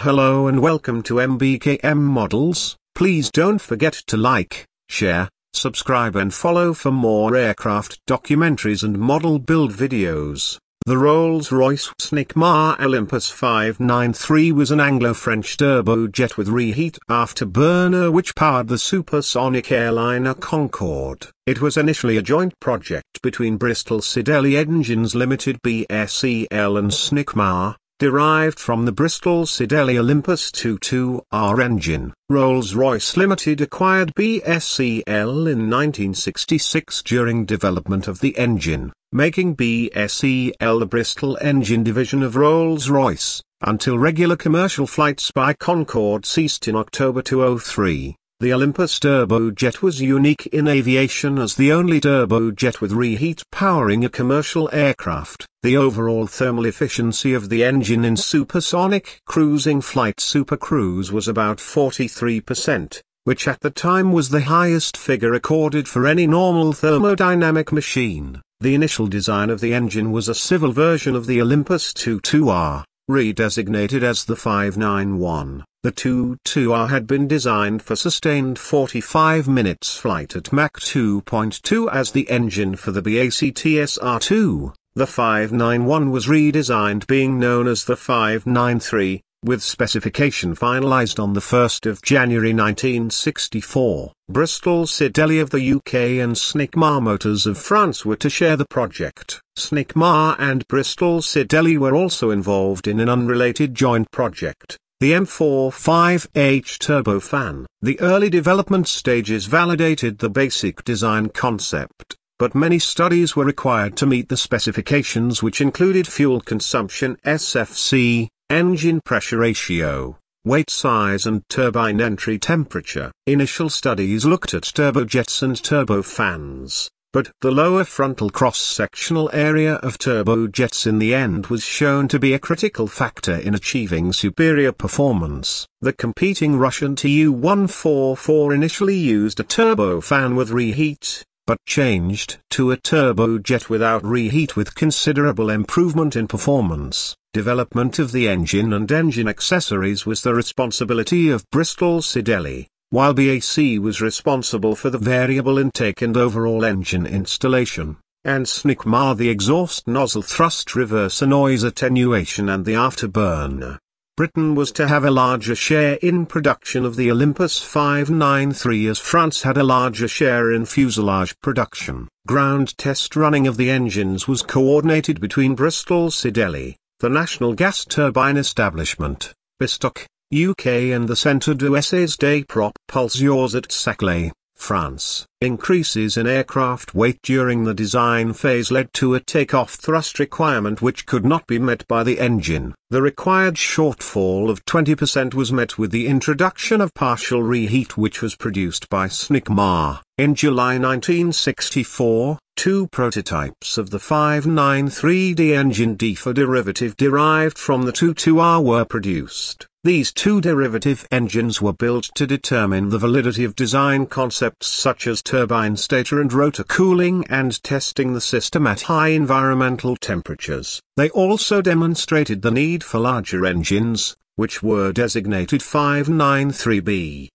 Hello and welcome to MBKM Models. Please don't forget to like, share, subscribe and follow for more aircraft documentaries and model build videos. The Rolls-Royce Snecma Olympus 593 was an Anglo-French turbojet with reheat afterburner which powered the supersonic airliner Concorde. It was initially a joint project between Bristol Siddeley Engines Limited (BSEL) and Snecma, derived from the Bristol Siddeley Olympus 22R engine. Rolls-Royce Limited acquired BSEL in 1966 during development of the engine, making BSEL the Bristol engine division of Rolls-Royce, until regular commercial flights by Concorde ceased in October 2003. The Olympus turbojet was unique in aviation as the only turbojet with reheat powering a commercial aircraft. The overall thermal efficiency of the engine in supersonic cruising flight Super Cruise was about 43%, which at the time was the highest figure recorded for any normal thermodynamic machine. The initial design of the engine was a civil version of the Olympus 22R, redesignated as the 591. The 22R had been designed for sustained 45 minutes flight at Mach 2.2 as the engine for the BAC TSR-2. The 591 was redesigned, being known as the 593, with specification finalised on the 1st of January 1964. Bristol Siddeley of the UK and Snecma Motors of France were to share the project. Snecma and Bristol Siddeley were also involved in an unrelated joint project, the M45H turbofan. The early development stages validated the basic design concept, but many studies were required to meet the specifications, which included fuel consumption (SFC), engine pressure ratio, weight size and turbine entry temperature. Initial studies looked at turbojets and turbofans, but the lower frontal cross-sectional area of turbojets in the end was shown to be a critical factor in achieving superior performance. The competing Russian Tu-144 initially used a turbofan with reheat, but changed to a turbojet without reheat with considerable improvement in performance. Development of the engine and engine accessories was the responsibility of Bristol Siddeley, while BAC was responsible for the variable intake and overall engine installation, and Snecma the exhaust nozzle, thrust reverser, noise attenuation and the afterburner. Britain was to have a larger share in production of the Olympus 593 as France had a larger share in fuselage production. Ground test running of the engines was coordinated between Bristol Siddeley, the National Gas Turbine Establishment, Bistock, UK and the Centre d'Essais des Propulseurs at Saclay, France. Increases in aircraft weight during the design phase led to a takeoff thrust requirement which could not be met by the engine. The required shortfall of 20% was met with the introduction of partial reheat, which was produced by Snecma. In July 1964, two prototypes of the 593D engine D for derivative derived from the 22R were produced. These two derivative engines were built to determine the validity of design concepts such as turbine stator and rotor cooling and testing the system at high environmental temperatures. They also demonstrated the need for larger engines, which were designated 593B.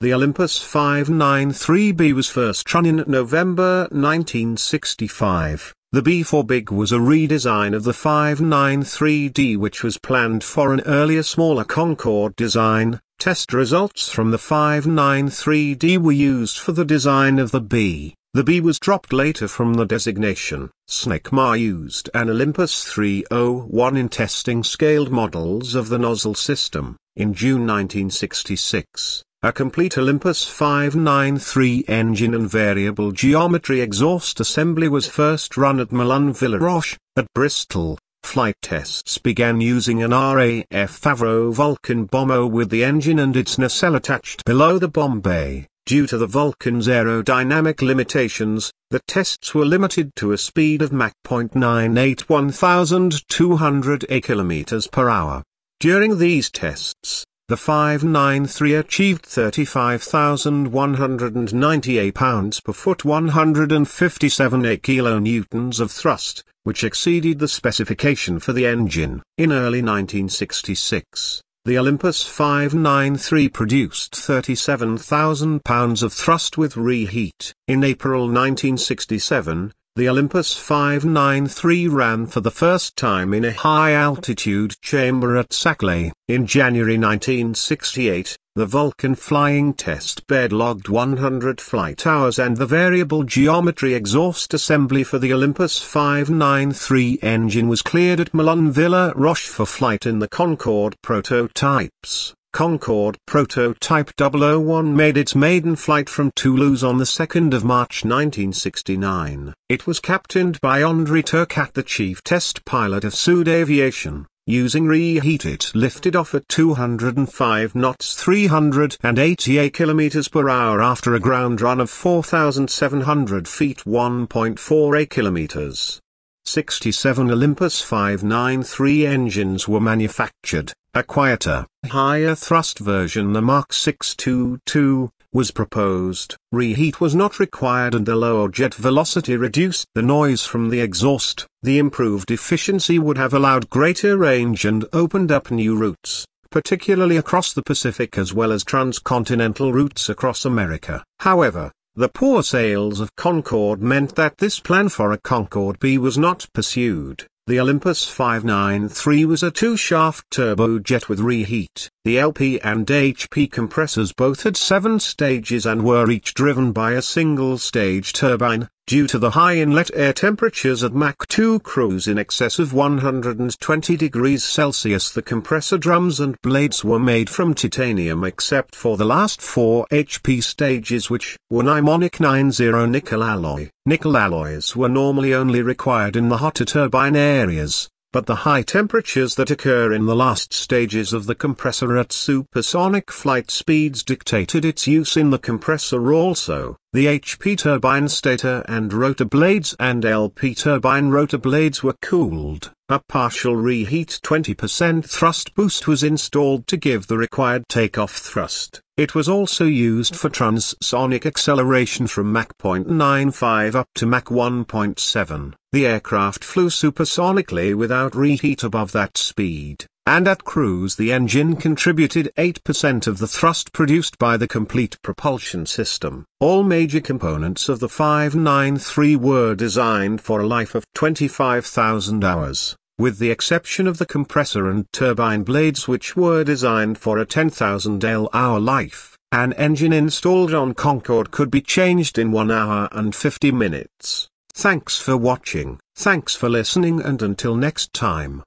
The Olympus 593B was first run in November 1965. The B for big was a redesign of the 593D, which was planned for an earlier smaller Concorde design. Test results from the 593D were used for the design of the B. The B was dropped later from the designation. Snecma used an Olympus 301 in testing scaled models of the nozzle system. In June 1966, a complete Olympus 593 engine and variable geometry exhaust assembly was first run at Melun-Villaroche. At Bristol, flight tests began using an RAF Avro Vulcan bomber with the engine and its nacelle attached below the bomb bay. Due to the Vulcan's aerodynamic limitations, the tests were limited to a speed of Mach 0.98 1,200 km/h. During these tests, the 593 achieved 35,198 lbs/ft, 157 kN of thrust, which exceeded the specification for the engine. In early 1966, The Olympus 593 produced 37,000 pounds of thrust with reheat. In April 1967, the Olympus 593 ran for the first time in a high-altitude chamber at Saclay. In January 1968, the Vulcan flying test bed logged 100 flight hours, and the variable geometry exhaust assembly for the Olympus 593 engine was cleared at Melun-Villaroche for flight in the Concorde prototypes. Concorde Prototype 001 made its maiden flight from Toulouse on the 2nd of March 1969. It was captained by André Turcat, the chief test pilot of Sud Aviation. Using reheat, it lifted off at 205 knots, 388 km per hour after a ground run of 4,700 feet, 1.48 km. 67 Olympus 593 engines were manufactured. A quieter, higher thrust version, the Mark 622, was proposed. Reheat was not required, and the lower jet velocity reduced the noise from the exhaust. The improved efficiency would have allowed greater range and opened up new routes, particularly across the Pacific as well as transcontinental routes across America. However, the poor sales of Concorde meant that this plan for a Concorde B was not pursued. The Olympus 593 was a two-shaft turbojet with reheat. The LP and HP compressors both had 7 stages and were each driven by a single-stage turbine. Due to the high inlet air temperatures at Mach 2 cruise in excess of 120 degrees Celsius, the compressor drums and blades were made from titanium except for the last 4 HP stages, which were Nimonic 90 nickel alloy. Nickel alloys were normally only required in the hotter turbine areas, but the high temperatures that occur in the last stages of the compressor at supersonic flight speeds dictated its use in the compressor also. The HP turbine stator and rotor blades and LP turbine rotor blades were cooled. A partial reheat 20% thrust boost was installed to give the required takeoff thrust. It was also used for transonic acceleration from Mach 0.95 up to Mach 1.7. The aircraft flew supersonically without reheat above that speed, and at cruise the engine contributed 8% of the thrust produced by the complete propulsion system. All major components of the 593 were designed for a life of 25,000 hours, with the exception of the compressor and turbine blades, which were designed for a 10,000 L-hour life. An engine installed on Concorde could be changed in 1 hour and 50 minutes. Thanks for watching. Thanks for listening, and until next time.